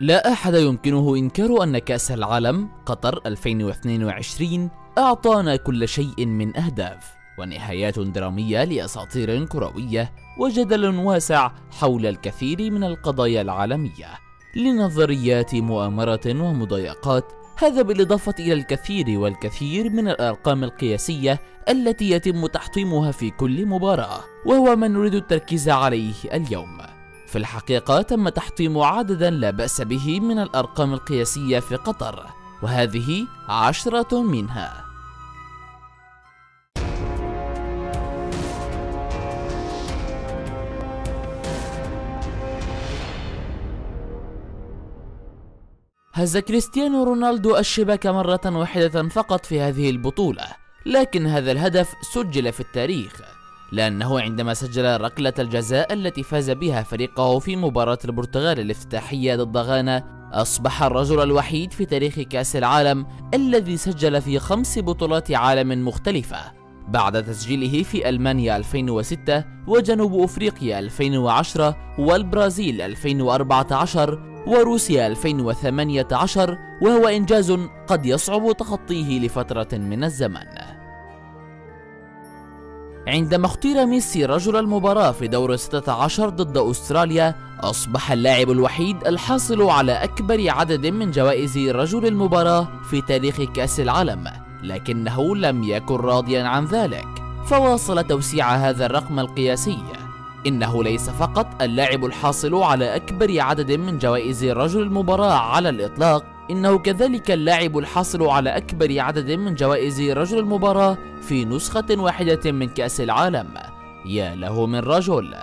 لا أحد يمكنه إنكار أن كأس العالم قطر 2022 أعطانا كل شيء من أهداف ونهايات درامية لأساطير كروية وجدل واسع حول الكثير من القضايا العالمية لنظريات مؤامرة ومضايقات، هذا بالإضافة إلى الكثير والكثير من الأرقام القياسية التي يتم تحطيمها في كل مباراة، وهو ما نريد التركيز عليه اليوم. في الحقيقة تم تحطيم عددا لا بأس به من الأرقام القياسية في قطر، وهذه 10 منها. هز كريستيانو رونالدو الشباك مرة واحدة فقط في هذه البطولة، لكن هذا الهدف سجل في التاريخ، لأنه عندما سجل ركلة الجزاء التي فاز بها فريقه في مباراة البرتغال الافتتاحية ضد غانا، أصبح الرجل الوحيد في تاريخ كأس العالم الذي سجل في 5 بطولات عالم مختلفة، بعد تسجيله في ألمانيا 2006 وجنوب أفريقيا 2010 والبرازيل 2014 وروسيا 2018، وهو إنجاز قد يصعب تخطيه لفترة من الزمن. عندما اختير ميسي رجل المباراة في دور 16 ضد أستراليا، أصبح اللاعب الوحيد الحاصل على أكبر عدد من جوائز رجل المباراة في تاريخ كأس العالم، لكنه لم يكن راضيا عن ذلك فواصل توسيع هذا الرقم القياسي. إنه ليس فقط اللاعب الحاصل على أكبر عدد من جوائز رجل المباراة على الإطلاق، إنه كذلك اللاعب الحاصل على أكبر عدد من جوائز رجل المباراة في نسخة واحدة من كأس العالم. يا له من رجل!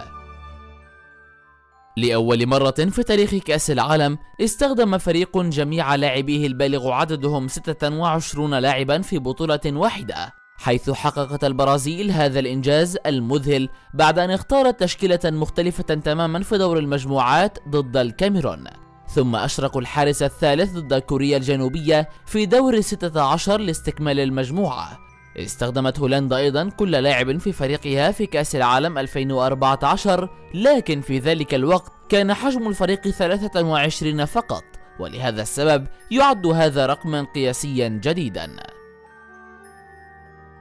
لأول مرة في تاريخ كأس العالم استخدم فريق جميع لاعبيه البالغ عددهم 26 لاعبا في بطولة واحدة، حيث حققت البرازيل هذا الإنجاز المذهل بعد أن اختارت تشكيلة مختلفة تماما في دور المجموعات ضد الكاميرون، ثم أشرقوا الحارس الثالث ضد كوريا الجنوبية في دور 16 لاستكمال المجموعة. استخدمت هولندا أيضا كل لاعب في فريقها في كأس العالم 2014، لكن في ذلك الوقت كان حجم الفريق 23 فقط، ولهذا السبب يعد هذا رقما قياسيا جديدا.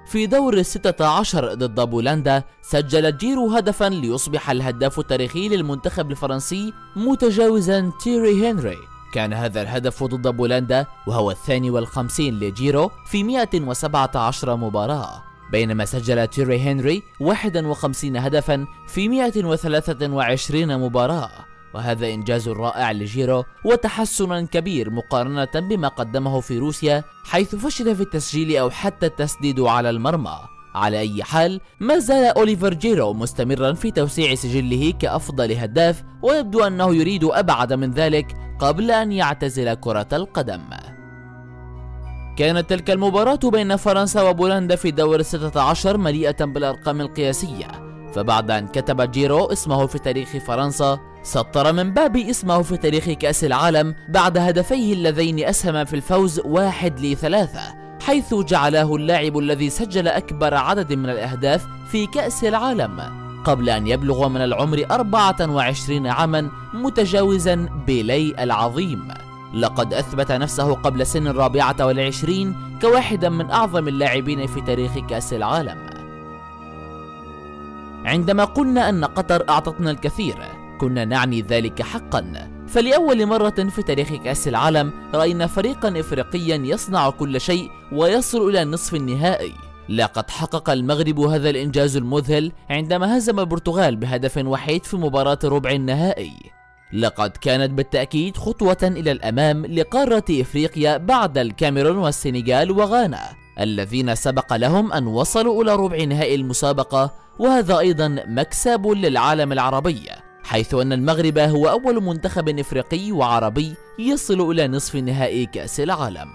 في دور 16 ضد بولندا سجل جيرو هدفا ليصبح الهداف التاريخي للمنتخب الفرنسي متجاوزا تيري هنري، كان هذا الهدف ضد بولندا وهو الثاني 52 لجيرو في 117 مباراة، بينما سجل تيري هنري 51 هدفا في 123 مباراة، وهذا إنجاز رائع لجيرو وتحسن كبير مقارنة بما قدمه في روسيا، حيث فشل في التسجيل أو حتى التسديد على المرمى. على أي حال، ما زال أوليفر جيرو مستمرا في توسيع سجله كأفضل هداف، ويبدو أنه يريد أبعد من ذلك قبل أن يعتزل كرة القدم. كانت تلك المباراة بين فرنسا وبولندا في دور 16 مليئة بالأرقام القياسية، فبعد أن كتب جيرو اسمه في تاريخ فرنسا سطر من باب اسمه في تاريخ كأس العالم بعد هدفيه اللذين أسهم في الفوز 1-3، حيث جعله اللاعب الذي سجل أكبر عدد من الأهداف في كأس العالم قبل أن يبلغ من العمر 24 عاما، متجاوزا بيليه العظيم. لقد أثبت نفسه قبل سن 24 كواحدا من أعظم اللاعبين في تاريخ كأس العالم. عندما قلنا أن قطر أعطتنا الكثير كنا نعني ذلك حقا، فلأول مرة في تاريخ كأس العالم رأينا فريقا إفريقيا يصنع كل شيء ويصل إلى النصف النهائي. لقد حقق المغرب هذا الإنجاز المذهل عندما هزم البرتغال بهدف وحيد في مباراة ربع النهائي. لقد كانت بالتأكيد خطوة إلى الأمام لقارة إفريقيا بعد الكاميرون والسنغال وغانا الذين سبق لهم أن وصلوا إلى ربع نهائي المسابقة، وهذا أيضا مكسب للعالم العربي، حيث أن المغرب هو أول منتخب إفريقي وعربي يصل إلى نصف نهائي كأس العالم.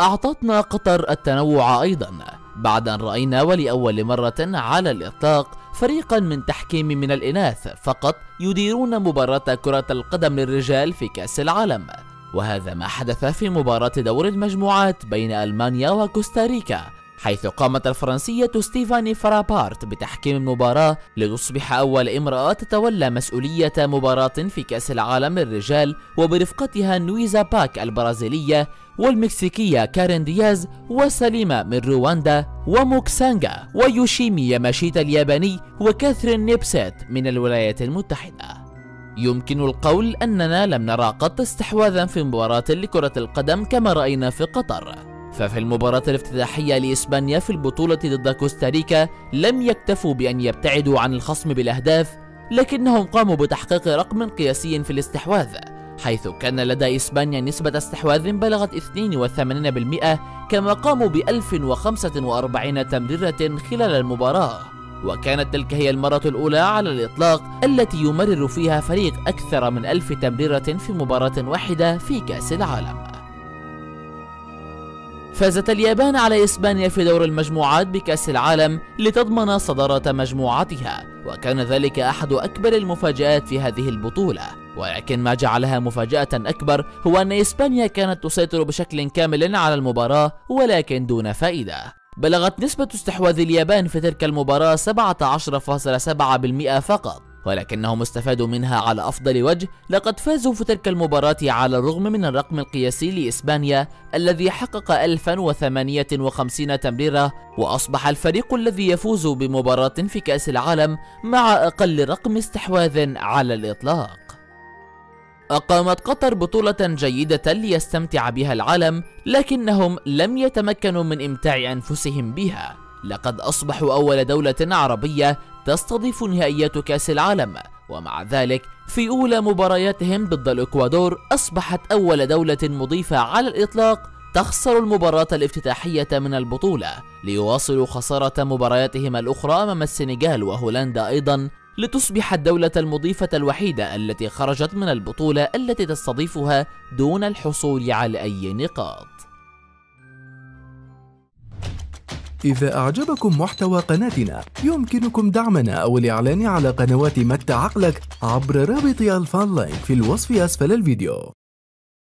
أعطتنا قطر التنوع أيضا بعد أن رأينا ولأول مرة على الإطلاق فريقا من تحكيم من الإناث فقط يديرون مباراة كرة القدم للرجال في كأس العالم، وهذا ما حدث في مباراة دور المجموعات بين ألمانيا وكوستاريكا، حيث قامت الفرنسية ستيفاني فرابارت بتحكيم المباراة لتصبح أول امرأة تتولى مسؤولية مباراة في كأس العالم للرجال، وبرفقتها نويزا باك البرازيلية والمكسيكية كارين دياز وسليمة من رواندا وموكسانجا ويوشيمي ياماشيتا الياباني وكاثرين نيبسيت من الولايات المتحدة. يمكن القول أننا لم نرى قط استحواذا في مباراة لكرة القدم كما رأينا في قطر، ففي المباراة الافتتاحية لإسبانيا في البطولة ضد كوستاريكا لم يكتفوا بأن يبتعدوا عن الخصم بالأهداف، لكنهم قاموا بتحقيق رقم قياسي في الاستحواذ، حيث كان لدى إسبانيا نسبة استحواذ بلغت 82%، كما قاموا ب 1045 تمريرة خلال المباراة، وكانت تلك هي المرة الأولى على الإطلاق التي يمرر فيها فريق أكثر من 1000 تمريرة في مباراة واحدة في كأس العالم. فازت اليابان على إسبانيا في دور المجموعات بكأس العالم لتضمن صدارة مجموعتها، وكان ذلك أحد أكبر المفاجآت في هذه البطولة، ولكن ما جعلها مفاجأة أكبر هو أن إسبانيا كانت تسيطر بشكل كامل على المباراة ولكن دون فائدة. بلغت نسبة استحواذ اليابان في تلك المباراة 17.7% فقط، ولكنهم استفادوا منها على أفضل وجه. لقد فازوا في تلك المباراة على الرغم من الرقم القياسي لإسبانيا الذي حقق 1058 تمريرة، وأصبح الفريق الذي يفوز بمباراة في كأس العالم مع أقل رقم استحواذ على الإطلاق. أقامت قطر بطولة جيدة ليستمتع بها العالم، لكنهم لم يتمكنوا من إمتاع أنفسهم بها. لقد أصبحوا أول دولة عربية تستضيف نهائيات كأس العالم، ومع ذلك في أولى مبارياتهم ضد الإكوادور أصبحت أول دولة مضيفة على الإطلاق تخسر المباراة الافتتاحية من البطولة، ليواصلوا خسارة مبارياتهم الأخرى أمام السنغال وهولندا أيضا، لتصبح الدولة المضيفة الوحيدة التي خرجت من البطولة التي تستضيفها دون الحصول على أي نقاط. إذا أعجبكم محتوى قناتنا يمكنكم دعمنا أو الإعلان على قنوات متع عقلك عبر رابط الفان لاين في الوصف أسفل الفيديو.